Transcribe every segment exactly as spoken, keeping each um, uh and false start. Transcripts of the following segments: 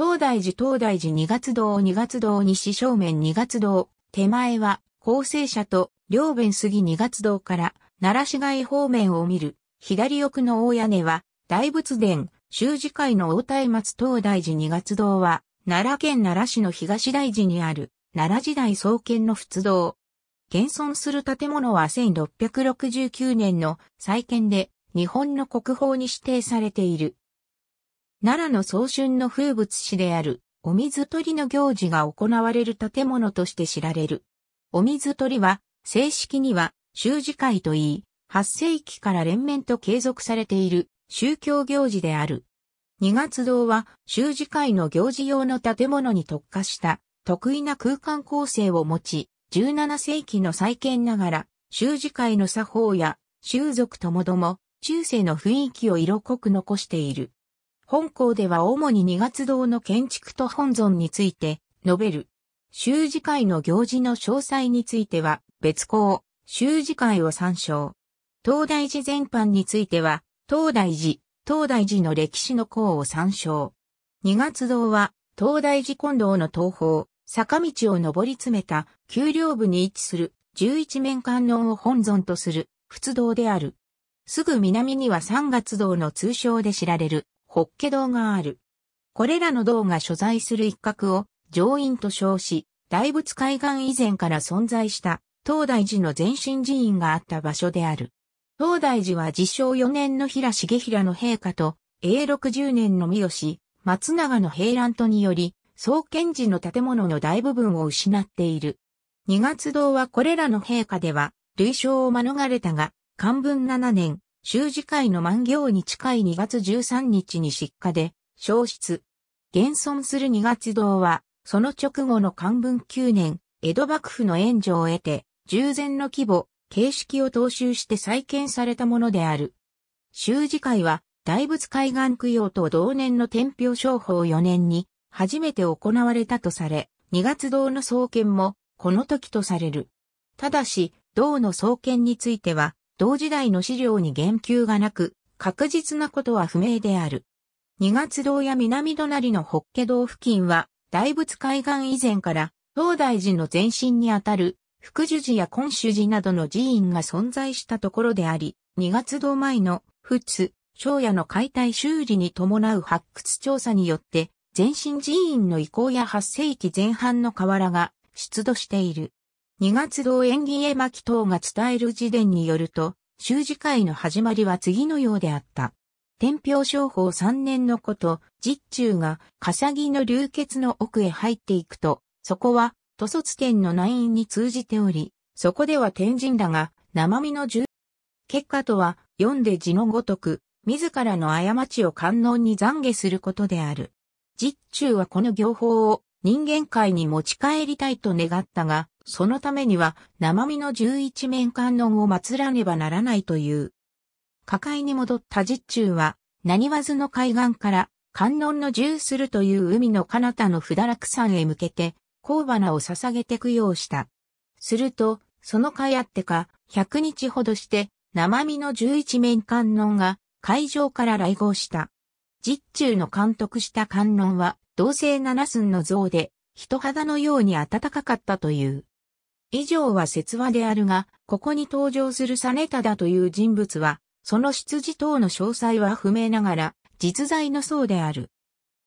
東大寺東大寺二月堂二月堂西正面二月堂、手前は、法政社と両弁杉二月堂から、奈良市街方面を見る、左奥の大屋根は、大仏殿、習字会の応対松東大寺二月堂は、奈良県奈良市の東大寺にある、奈良時代創建の仏堂。現存する建物はせんろっぴゃくろくじゅうきゅうねんの再建で、日本の国宝に指定されている。奈良の早春の風物詩である、お水取りの行事が行われる建物として知られる。お水取りは、正式には、習字会といい、はっせいきから連綿と継続されている宗教行事である。二月堂は、習字会の行事用の建物に特化した、特異な空間構成を持ち、じゅうななせいきの再建ながら、習字会の作法や、習俗ともども、中世の雰囲気を色濃く残している。本項では主に二月堂の建築と本尊について述べる。習字会の行事の詳細については別項、習字会を参照。東大寺全般については、東大寺、東大寺の歴史の項を参照。二月堂は、東大寺金堂の東方、坂道を上り詰めた丘陵部に位置する十一面観音を本尊とする仏堂である。すぐ南には三月堂の通称で知られる。法華堂がある。これらの堂が所在する一角を上院と称し、大仏開眼以前から存在した東大寺の前身寺院があった場所である。東大寺はじしょうよねんの平重衡の陛下とえいろくじゅうねんの三好、松永の平乱とにより、創建時の建物の大部分を失っている。二月堂はこれらの陛下では、類焼を免れたが、かんぶんななねん、習字会の満行に近いにがつじゅうさんにちに失火で焼失。現存する二月堂は、その直後のかんぶんきゅうねん、江戸幕府の援助を得て、従前の規模、形式を踏襲して再建されたものである。習字会は、大仏開眼供養と同年の天平しょうほうよねんに、初めて行われたとされ、二月堂の創建も、この時とされる。ただし、堂の創建については、同時代の資料に言及がなく、確実なことは不明である。二月堂や南隣の法華堂付近は、大仏開眼以前から、東大寺の前身にあたる、福寿寺や金珠寺などの寺院が存在したところであり、二月堂前の、仏、正夜の解体修理に伴う発掘調査によって、前身寺院の遺構やはっせいきぜんはんの瓦が出土している。二月堂縁起絵巻等が伝える自伝によると、習字会の始まりは次のようであった。天平しょうほうさんねんのこと、実中が、笠木の流血の奥へ入っていくと、そこは、都卒天の内院に通じており、そこでは天神らが、生身の十、結果とは、読んで字のごとく、自らの過ちを観音に懺悔することである。実中はこの行法を、人間界に持ち帰りたいと願ったが、そのためには生身の十一面観音を祀らねばならないという。下界に戻った実中は、何わずの海岸から観音の十するという海の彼方の不堕落山へ向けて、香花を捧げて供養した。すると、その甲斐あってか、ひゃくにちほどして、生身の十一面観音が海上から来合した。実中の監督した観音は、銅製七寸の像で、人肌のように暖かかったという。以上は説話であるが、ここに登場する実忠という人物は、その出自等の詳細は不明ながら、実在の僧である。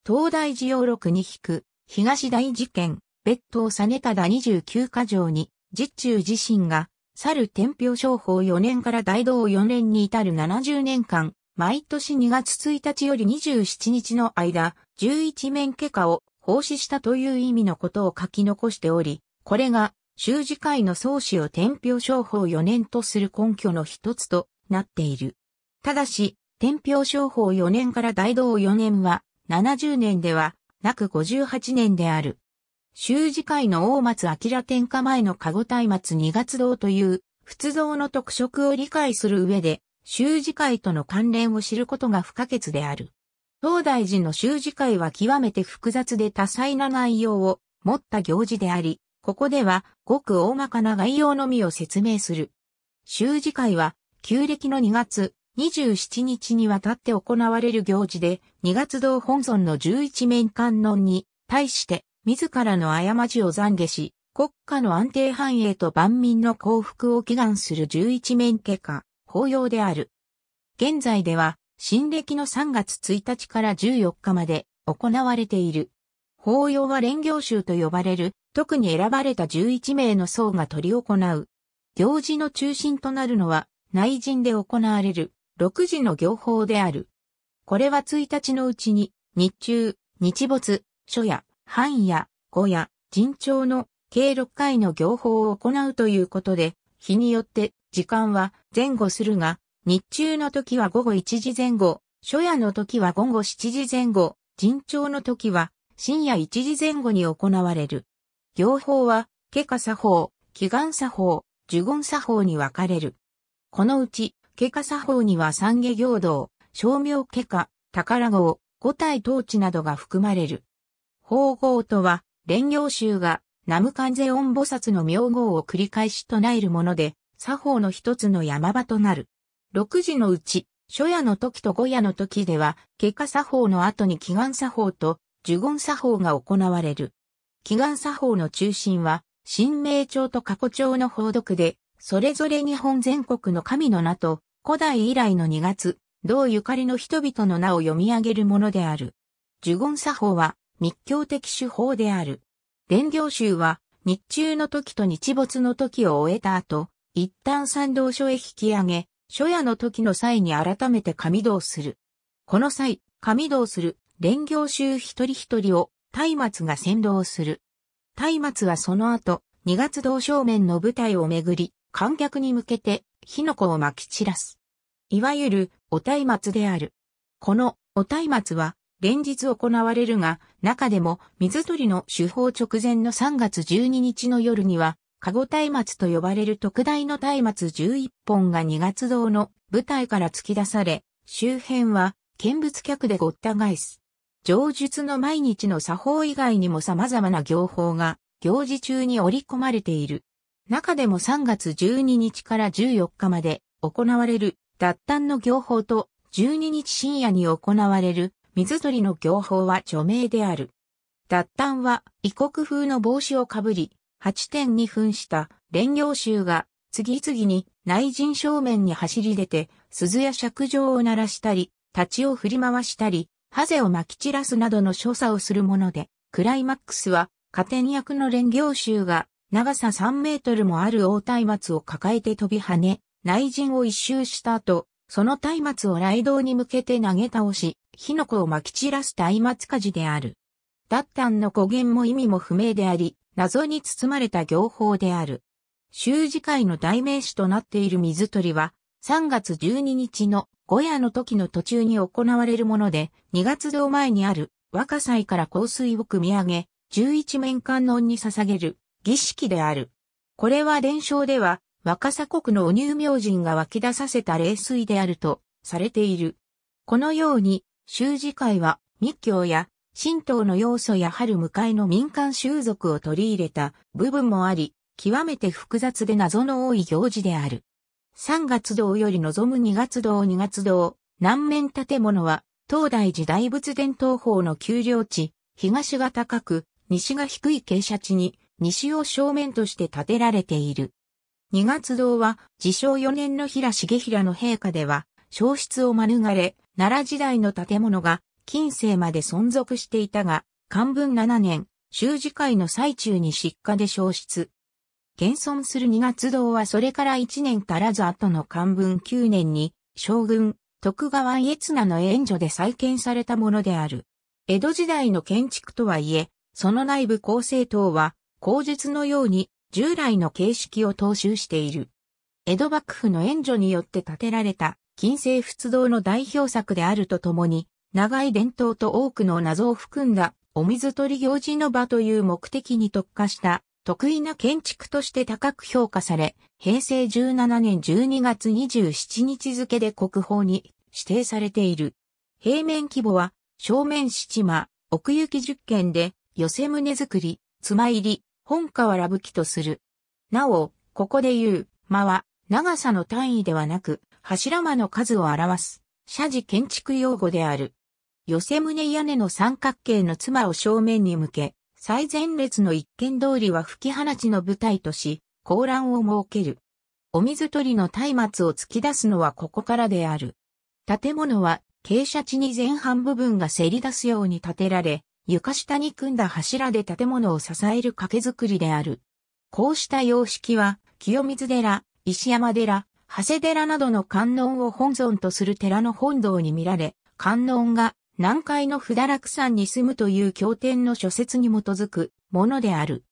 東大寺要録に引く、東大寺見、別当実忠にじゅうきゅうかじょうに、実中自身が、去る天平しょうほうよねんから大同よねんに至るななじゅうねんかん、毎年にがつついたちよりにじゅうしちにちの間、十一面華華を奉仕したという意味のことを書き残しており、これが、習字会の創始を天平しょうほうよねんとする根拠の一つとなっている。ただし、天平しょうほうよねんから大同よねんは、ななじゅうねんでは、なくごじゅうはちねんである。習字会の大松明天下前の駕籠対松二月堂という、仏像の特色を理解する上で、習字会との関連を知ることが不可欠である。東大寺の習字会は極めて複雑で多彩な内容を持った行事であり、ここではごく大まかな概要のみを説明する。習字会は、旧暦のにがつ、にじゅうしちにちにわたって行われる行事で、二月堂本尊の十一面観音に対して、自らの過ちを懺悔し、国家の安定繁栄と万民の幸福を祈願する十一面華歌、法要である。現在では、新暦のさんがつついたちからじゅうよっかまで行われている。法要は練行衆と呼ばれる、特に選ばれたじゅういちめいの僧が執り行う。行事の中心となるのは、内陣で行われる、ろくじの行法である。これはついたちのうちに、日中、日没、初夜、半夜、午夜、陣朝の計ろっかいの行法を行うということで、日によって時間は前後するが、日中の時はごごいちじまえ後、初夜の時はごごしちじまえ後、陣朝の時は、深夜いちじまえ後に行われる。行法は、華歌作法、祈願作法、呪言作法に分かれる。このうち、華歌作法には三下行道、称名華歌、宝号、五体統治などが含まれる。法号とは、練行衆が、南無観世音菩薩の名号を繰り返し唱えるもので、作法の一つの山場となる。ろくじのうち、初夜の時と午夜の時では、華歌作法の後に祈願作法と、呪言作法が行われる。祈願作法の中心は、神明帳と過去帳の法読で、それぞれ日本全国の神の名と、古代以来の二月、堂ゆかりの人々の名を読み上げるものである。呪言作法は、密教的手法である。練行衆は、日中の時と日没の時を終えた後、一旦参道所へ引き上げ、初夜の時の際に改めて神道する。この際、神道する。練行衆一人一人を、松明が先導する。松明はその後、二月堂正面の舞台をめぐり、観客に向けて、火の粉を撒き散らす。いわゆる、お松明である。この、お松明は、連日行われるが、中でも、水取りの手法直前のさんがつじゅうににちの夜には、かご松明と呼ばれる特大の松明じゅういっぽんが二月堂の舞台から突き出され、周辺は、見物客でごった返す。上述の毎日の作法以外にも様々な行法が行事中に織り込まれている。中でもさんがつじゅうににちからじゅうよっかまで行われる脱炭の行法とじゅうににち深夜に行われる水取の行法は著名である。脱炭は異国風の帽子をかぶり はちてんに 分した練行衆が次々に内陣正面に走り出て鈴や尺状を鳴らしたり、太刀を振り回したり、ハゼを撒き散らすなどの所作をするもので、クライマックスは、加点役の練行衆が、長ささんメートルもある大松明を抱えて飛び跳ね、内陣を一周した後、その松明を雷道に向けて投げ倒し、火の粉を撒き散らす松明火事である。脱炭の語源も意味も不明であり、謎に包まれた行法である。習字界の代名詞となっている水取は、さんがつじゅうににちの午夜の時の途中に行われるもので、二月堂前にある若菜から香水を汲み上げ、十一面観音に捧げる儀式である。これは伝承では、若狭国のお乳明神が湧き出させた霊水であるとされている。このように、習字界は密教や神道の要素や春向かいの民間習俗を取り入れた部分もあり、極めて複雑で謎の多い行事である。三月堂より望む二月堂二月堂、南面建物は、東大寺大仏伝統法の丘陵地、東が高く、西が低い傾斜地に、西を正面として建てられている。二月堂は、じしょうよねんの平重衡の陛下では、焼失を免れ、奈良時代の建物が、近世まで存続していたが、かんぶんしちねん、習字会の最中に失火で焼失。現存する二月堂はそれから一年足らず後のかんぶんきゅうねんに将軍徳川家綱の援助で再建されたものである。江戸時代の建築とはいえ、その内部構成等は後述のように従来の形式を踏襲している。江戸幕府の援助によって建てられた近世仏堂の代表作であるとともに、長い伝統と多くの謎を含んだお水取り行事の場という目的に特化した得意な建築として高く評価され、へいせいじゅうななねんじゅうにがつにじゅうしちにち付で国宝に指定されている。平面規模は、正面ななまい、奥行きじゅっけんで、寄せ棟造り、妻入り、本瓦葺きとする。なお、ここで言う、間は、長さの単位ではなく、柱間の数を表す、社寺建築用語である。寄せ棟屋根の三角形の妻を正面に向け、最前列の一間通りは吹き放ちの舞台とし、高欄を設ける。お水取りの松明を突き出すのはここからである。建物は傾斜地に前半部分がせり出すように建てられ、床下に組んだ柱で建物を支える掛け作りである。こうした様式は、清水寺、石山寺、長谷寺などの観音を本尊とする寺の本堂に見られ、観音が南海の不堕落山に住むという経典の諸説に基づくものである。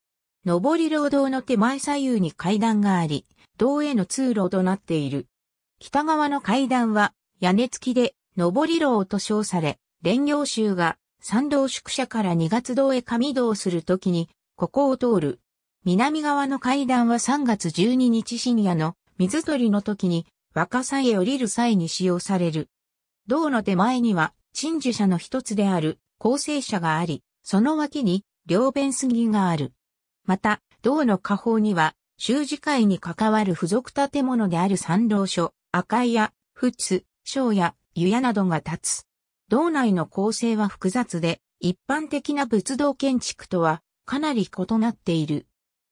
上り廊道の手前左右に階段があり、堂への通路となっている。北側の階段は屋根付きで上り廊と称され、蓮行宗が参道宿舎から二月堂へ上道するときにここを通る。南側の階段はさんがつじゅうににち深夜の水取の時に若狭へ降りる際に使用される。堂の手前には鎮守舎の一つである構成舎があり、その脇に両弁杉がある。また、堂の下方には習字会に関わる付属建物である参道所、赤井屋、仏、庄屋、湯屋などが立つ。堂内の構成は複雑で、一般的な仏堂建築とはかなり異なっている。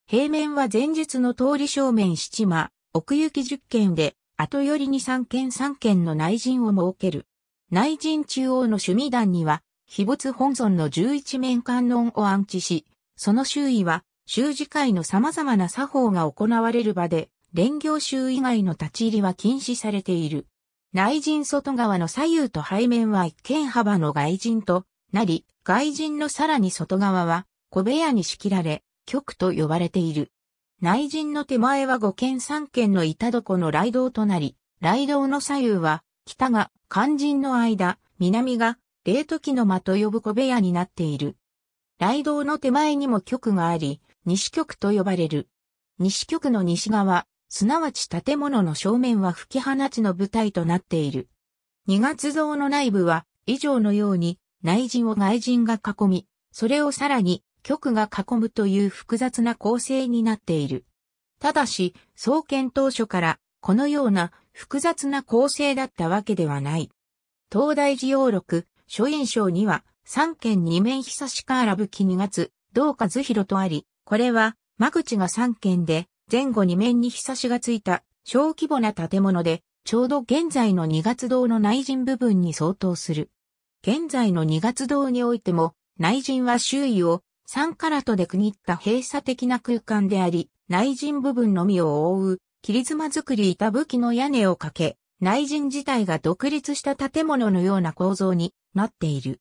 平面は前述の通り正面なな間、奥行きじゅっけんで、後寄りにさんけんさんけんの内陣を設ける。内陣中央の趣味壇には、秘仏本尊のじゅういちめん観音を安置し、その周囲は、習字会の様々な作法が行われる場で、蓮行宗以外の立ち入りは禁止されている。内陣外側の左右と背面は一間幅の外陣となり、外陣のさらに外側は、小部屋に仕切られ、局と呼ばれている。内陣の手前はごけんさんけんの板床の雷堂となり、雷堂の左右は、北が肝心の間、南が冷時の間と呼ぶ小部屋になっている。雷堂の手前にも局があり、西局と呼ばれる。西局の西側、すなわち建物の正面は吹き放ちの舞台となっている。二月堂の内部は、以上のように、内陣を外陣が囲み、それをさらに、局が囲むという複雑な構成になっている。ただし、創建当初からこのような複雑な構成だったわけではない。東大寺要録、書院章には、三間二面久しからぶき二月、堂和弘とあり、これは、間口が三間で、前後二面に久しがついた、小規模な建物で、ちょうど現在の二月堂の内陣部分に相当する。現在の二月堂においても、内陣は周囲を、三カラトで区切った閉鎖的な空間であり、内陣部分のみを覆う、切妻造り板葺きの屋根をかけ、内陣自体が独立した建物のような構造になっている。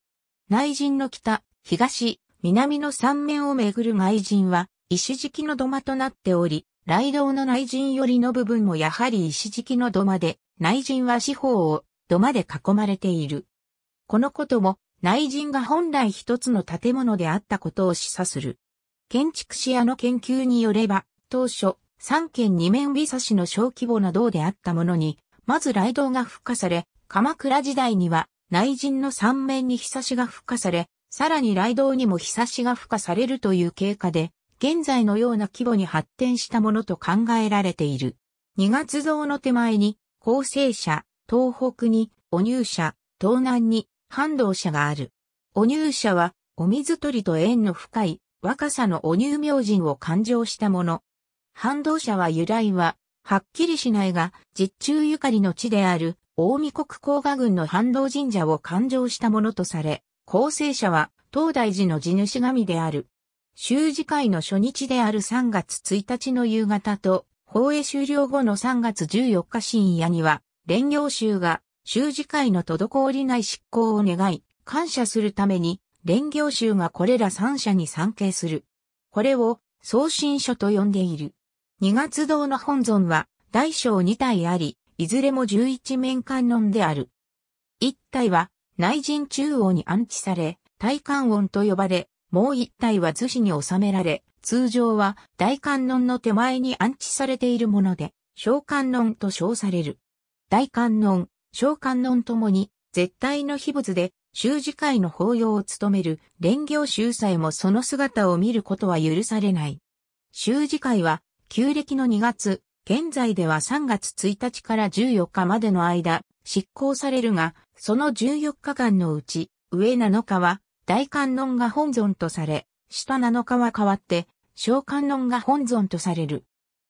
内陣の北、東、南の三面をめぐる外陣は、石敷きの土間となっており、雷堂の内陣寄りの部分もやはり石敷きの土間で、内陣は四方を土間で囲まれている。このことも、内陣が本来一つの建物であったことを示唆する。建築士屋の研究によれば、当初、三間二面ひさしの小規模な堂であったものに、まず雷堂が付加され、鎌倉時代には内陣の三面にひさしが付加され、さらに雷堂にもひさしが付加されるという経過で、現在のような規模に発展したものと考えられている。二月堂の手前に、構成舎、東北に、御入舎、東南に、半道舎がある。御入舎は、お水取りと縁の深い、若狭のお入明神を勘定したもの。半道舎は由来は、はっきりしないが、実中ゆかりの地である、近江国甲賀郡の半道神社を勘定したものとされ、構成舎は、東大寺の地主神である。習字会の初日であるさんがつついたちの夕方と、法会終了後のさんがつじゅうよっか深夜には、蓮行宗が、習字会の滞りない執行を願い、感謝するために、蓮行宗がこれら三社に参詣する。これを、送信所と呼んでいる。二月堂の本尊は、大小に体あり、いずれもじゅういちめん観音である。いち体は、内陣中央に安置され、大観音と呼ばれ、もういち体は厨子に収められ、通常は、大観音の手前に安置されているもので、小観音と称される。大観音。小観音ともに、絶対の秘仏で、習字会の法要を務める、蓮行宗さえもその姿を見ることは許されない。習字会は、旧暦のにがつ、現在ではさんがつついたちからじゅうよっかまでの間、執行されるが、そのじゅうよっかかんのうち、上なのかは大観音が本尊とされ、下なのかは代わって、小観音が本尊とされる。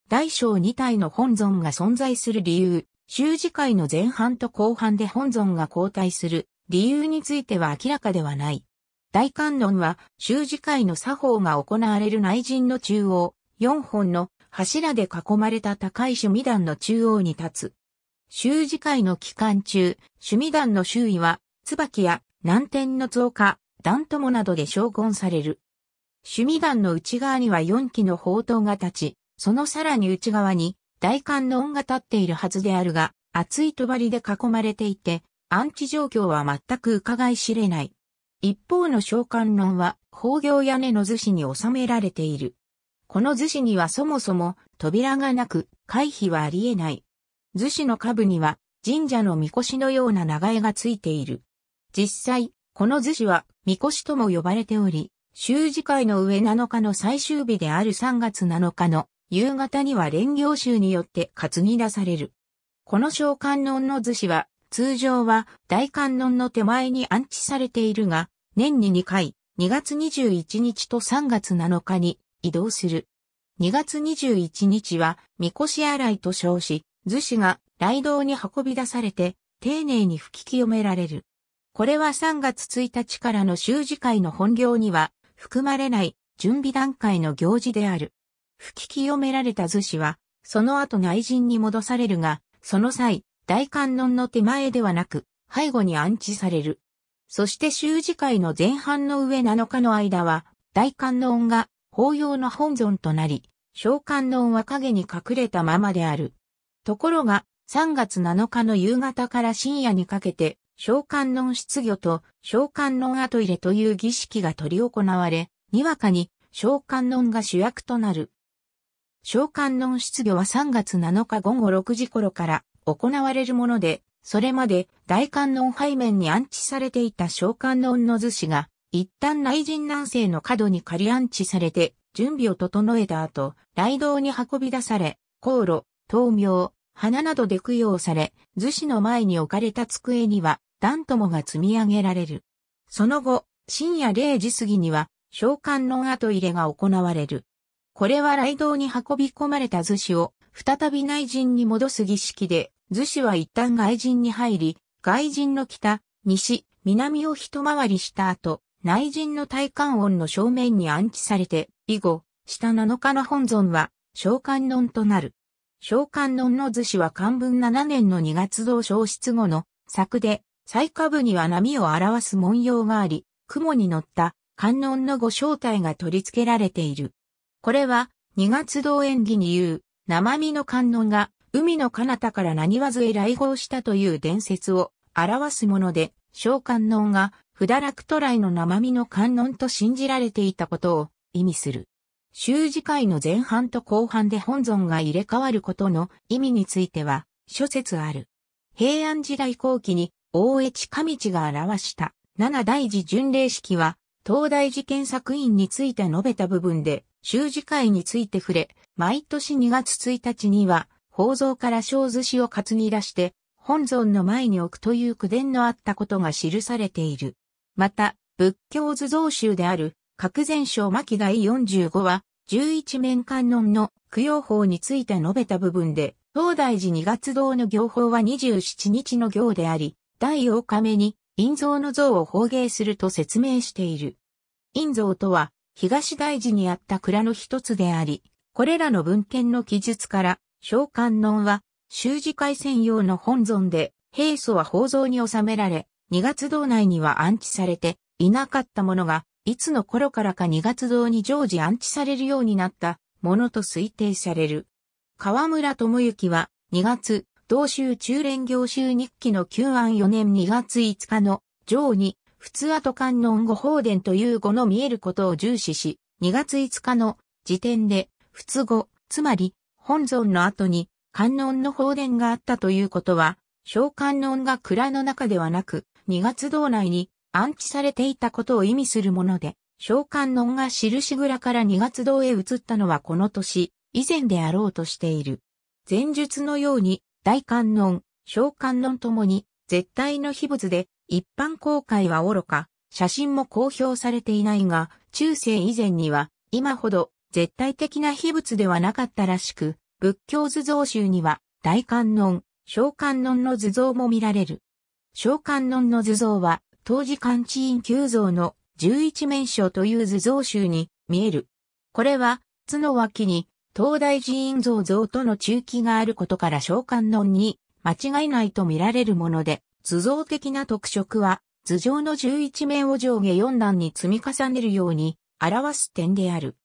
大小に体の本尊が存在する理由、習字会の前半と後半で本尊が交代する理由については明らかではない。大観音は習字会の作法が行われる内陣の中央、よんほんの柱で囲まれた高い須弥壇の中央に立つ。習字会の期間中、須弥壇の周囲は、椿や南天の造花、檀友などで荘厳される。須弥壇の内側にはよん基の宝塔が立ち、そのさらに内側に大観音が立っているはずであるが、厚い帳で囲まれていて、安置状況は全く伺い知れない。一方の小観音は、宝行屋根の厨子に収められている。この厨子にはそもそも扉がなく、会費はありえない。厨子の下部には、神社の神輿のような長絵がついている。実際、この厨子は、神輿とも呼ばれており、習字会の上なのかの最終日であるさんがつなのかの、夕方には練行衆によって担ぎ出される。この小観音の厨子は、通常は大観音の手前に安置されているが、年ににかい、にがつにじゅういちにちとさんがつなのかに移動する。にがつにじゅういちにちは、神輿洗いと称し、厨子が来堂に運び出されて、丁寧に吹き清められる。これはさんがつついたちからの習字会の本行には含まれない準備段階の行事である。吹き清められた厨子は、その後内陣に戻されるが、その際、大観音の手前ではなく、背後に安置される。そして習字会の前半の上なのかの間は、大観音が法要の本尊となり、小観音は影に隠れたままである。ところが、さんがつなのかの夕方から深夜にかけて、小観音出御と小観音後入れという儀式が執り行われ、にわかに小観音が主役となる。小観音出御はさんがつなのかごごろくじ頃から行われるもので、それまで大観音背面に安置されていた小観音の厨子が、一旦内陣南西の角に仮安置されて、準備を整えた後、来堂に運び出され、香炉、灯明、花などで供養され、厨子の前に置かれた机には、檀友が積み上げられる。その後、深夜れいじ過ぎには、小観音後入れが行われる。これは来堂に運び込まれた厨子を再び内陣に戻す儀式で、厨子は一旦外陣に入り、外陣の北、西、南を一回りした後、内陣の大観音の正面に安置されて、以後、下なのかの本尊は小観音となる。小観音の厨子は寛文ななねんのにがつ同消失後の作で、最下部には波を表す文様があり、雲に乗った観音のご正体が取り付けられている。これは、にがつ同縁起に言う、生身の観音が、海の彼方から何わずへ来迎したという伝説を表すもので、小観音が、不堕落渡来の生身の観音と信じられていたことを意味する。習字会の前半と後半で本尊が入れ替わることの意味については、諸説ある。平安時代後期に、大江知上地が表した、七大寺巡礼式は、東大寺検索院について述べた部分で、習字会について触れ、毎年にがつついたちには、宝蔵から小厨子を担ぎ出して、本尊の前に置くという口伝のあったことが記されている。また、仏教図像集である、覚禅抄巻だいよんじゅうごは、じゅういちめん観音の供養法について述べた部分で、東大寺にがつ堂の行法はにじゅうしちにちの行であり、だいはちにちめに、印像の像を奉迎すると説明している。印像とは、東大寺にあった蔵の一つであり、これらの文献の記述から、小観音は、習字会専用の本尊で、平素は宝蔵に収められ、にがつ堂内には安置されていなかったものが、いつの頃からかにがつ堂に常時安置されるようになったものと推定される。河村智之は、にがつ、同州中連行衆日記のきゅうあんよねんにがついつかの、上に、普通後観音御法伝という語の見えることを重視し、にがついつかの時点で、普通語、つまり、本尊の後に観音の法伝があったということは、小観音が蔵の中ではなく、にがつ堂内に安置されていたことを意味するもので、小観音が印蔵からにがつ堂へ移ったのはこの年、以前であろうとしている。前述のように、大観音、小観音ともに、絶対の秘仏で、一般公開は愚か、写真も公表されていないが、中世以前には、今ほど、絶対的な秘仏ではなかったらしく、仏教図像集には、大観音、小観音の図像も見られる。小観音の図像は、当時観地院久蔵の十一面相という図像集に見える。これは、津の脇に、東大寺院造像との中記があることから小観音に間違いないと見られるもので、図像的な特色は、図上の十一面を上下四段に積み重ねるように表す点である。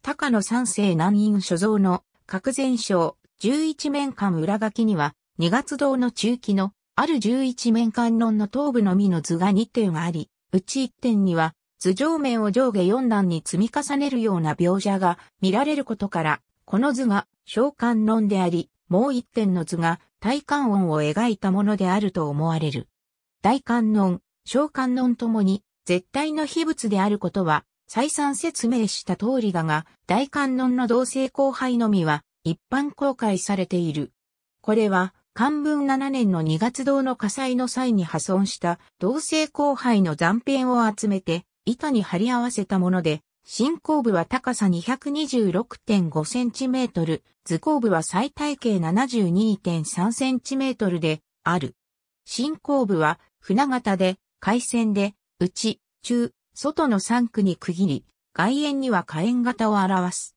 高野三世南院所蔵の覚禅章十一面観裏書きには、二月堂の中記のある十一面観音の頭部のみの図が二点があり、うち一点には、頭上面を上下四段に積み重ねるような描写が見られることから、この図が小観音であり、もう一点の図が大観音を描いたものであると思われる。大観音、小観音ともに絶対の秘仏であることは再三説明した通りだが、大観音の同性交配のみは一般公開されている。これは、寛文ななねんのにがつ堂の火災の際に破損した同性交配の残片を集めて、板に貼り合わせたもので、心甲部は高さ にひゃくにじゅうろくてんごセンチメートル、頭甲部は最大径 ななじゅうにてんさんセンチメートルである。心甲部は船形で、回線で、内、中、外のさんくに区切り、外縁には火縁型を表す。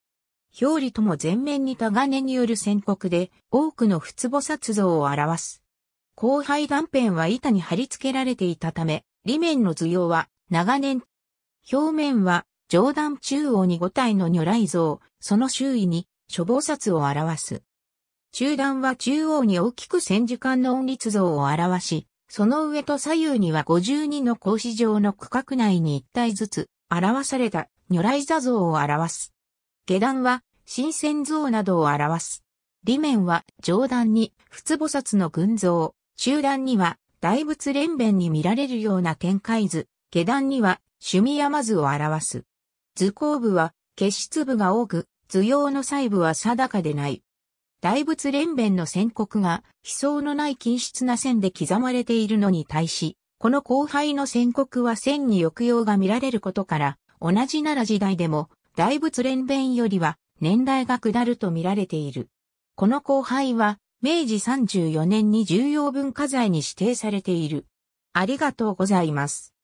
表裏とも前面にタガネによる線刻で、多くの仏菩薩像を表す。交配断片は板に貼り付けられていたため、裏面の図様は長年、表面は上段中央にごたいの如来像、その周囲に諸菩薩を表す。中段は中央に大きく千手観音立像を表し、その上と左右にはごじゅうにの格子状の区画内にいったいずつ表された如来坐像を表す。下段は神仙像などを表す。裏面は上段に仏菩薩の群像、中段には大仏連弁に見られるような展開図、下段には須弥山図を表す。頭甲部は、結出部が多く、図様の細部は定かでない。大仏連弁の線刻が、飛相のない均質な線で刻まれているのに対し、この交配の線刻は線に抑揚が見られることから、同じ奈良時代でも、大仏連弁よりは、年代が下ると見られている。この交配は、めいじさんじゅうよねんに重要文化財に指定されている。ありがとうございます。